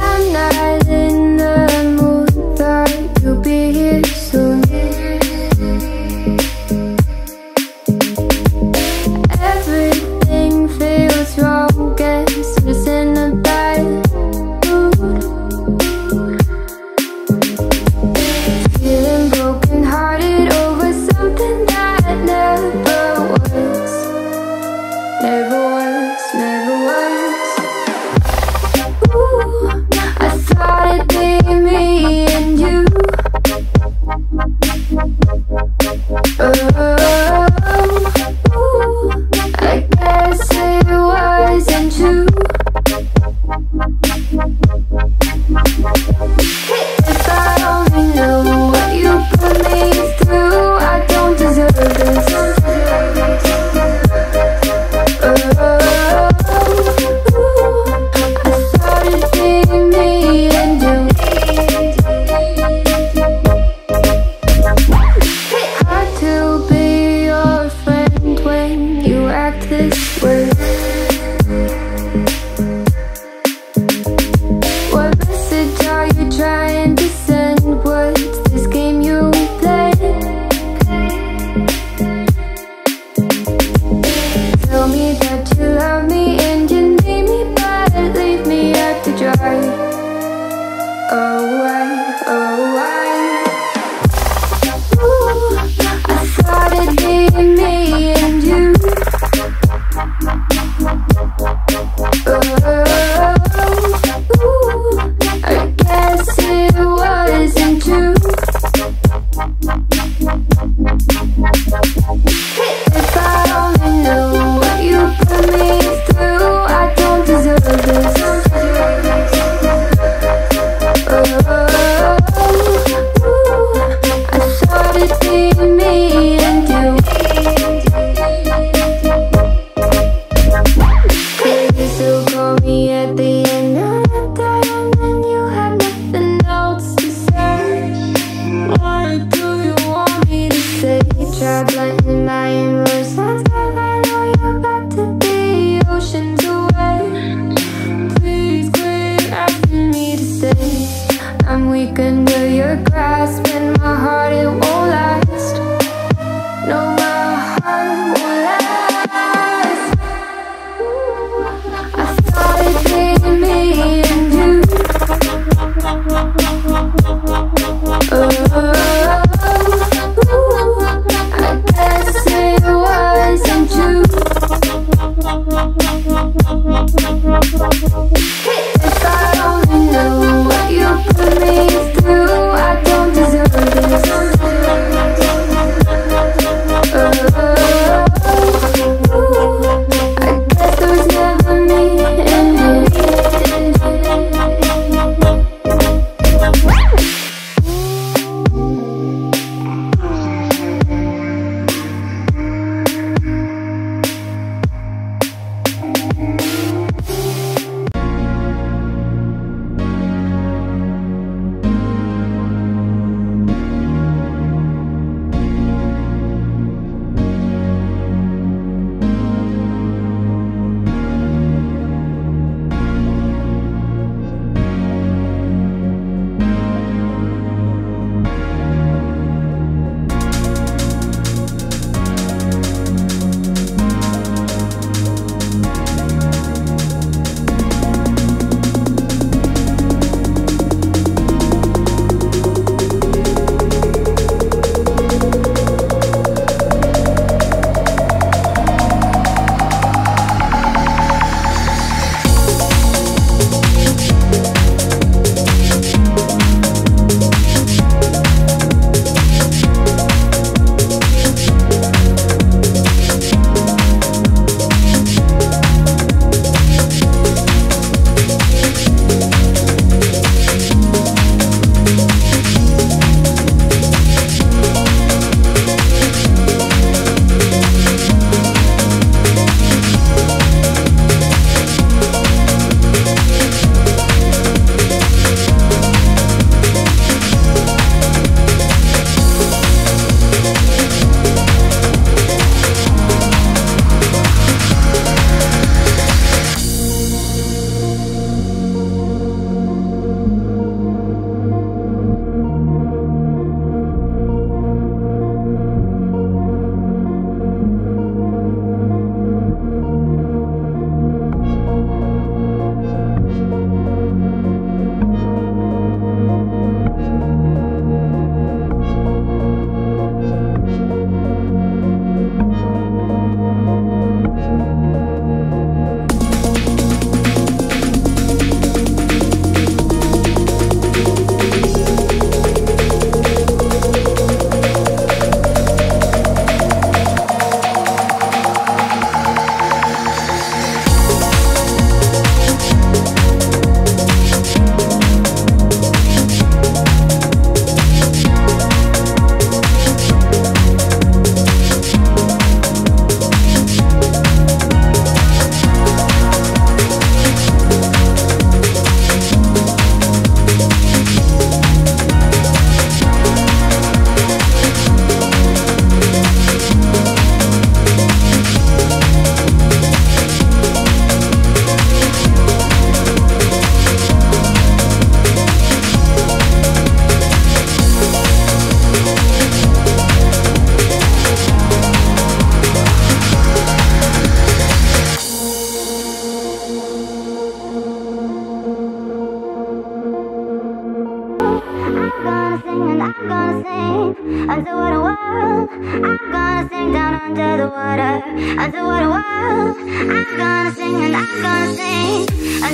I'm not in the mood, but you'll be here soon. Everything feels wrong, guess it's in a bad mood. Feeling broken hearted over something that never was. Never was, never was. Ooh, I thought it'd be me and you. Oh, ooh, I guess it wasn't true. If I only knew what you put me through, I don't deserve this. I thought it'd be me and you. Hard to be your friend when you act this way. What message are you trying to send? What's this game you play? Tell me that you love me and you need me, but leave me out to dry. Oh, why, oh, why? Ooh, I thought it'd be me and you. Oh, ooh, I guess it wasn't true. If I only knew what you put me through, I don't deserve this. Oh, I thought it'd be me and you. Could you still call me at the end of the time when you had nothing else to say? What do you want me to say? Try blinding my emotions, but I know you're about to be oceans away. Please quit asking me to stay. I'm weak under your grasp, and my heart, it won't last. No, my heart won't last. I thought it'd be me and you. Oh, I guess it wasn't true. If I only knew what you put me through, I don't deserve this. Oh, I guess there was never me and you. sing until what a world. I'm gonna sing down under the water until what a world. I'm gonna sing and I'm gonna sing.